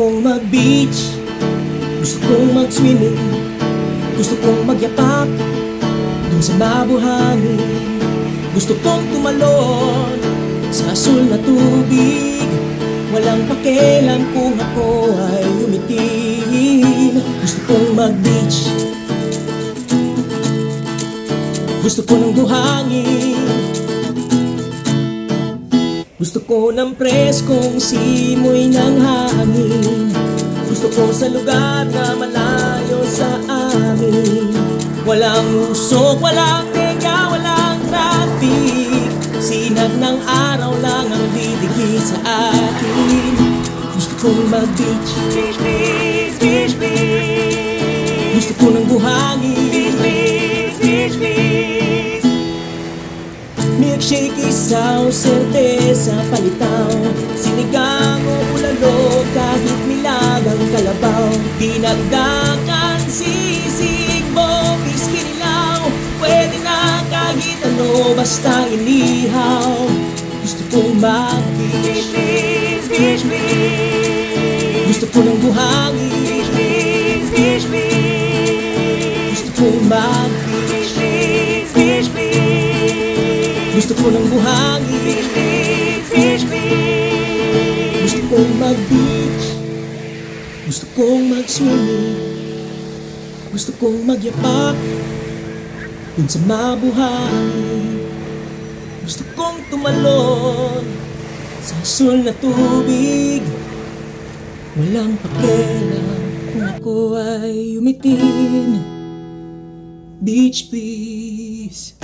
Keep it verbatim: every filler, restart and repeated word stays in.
kong mag-beach, gusto kong mag-swimming, gusto kong magyapak dun sa nabuhangin. Gusto kong tumalon sa asul na tubig, walang pakialam kung ako ay umitim. Gusto kong mag-beach, gusto ko ng buhangin, gusto ko ng preskong simoy ng hangin. Gusto ko sa lugar na malayo sa amin, walang usok, walang tega, walang traffic. Sinag ng araw lang ang didikit sa akin. Gusto kong mag-beach, beach, beach, beach, beach. Gusto ko ng buhangin, beach, beach, beach, beach. Milkshake, isaw, certeza, palitaw, sinigang o bulalo, kahit nilagang kalabaw, dinagdakan, sisig, bobis, kinilaw, pwede na kahit ano, basta ilihaw. Gusto kong mag-beach, beach, beach, beach. Gusto ko ng buhangin, beach, beach, beach, beach. Gusto kong mag-beach, beach, beach, beach. Gusto ko ng buhangin, beach, beach, beach, beach. Gusto kong mag-beach, gusto kong mag-swimming, gusto kong magyapak dun sa mabuhangin. Gusto kong tumalon sa asul na tubig, walang pakialam kung ako ay umitin. Beach please.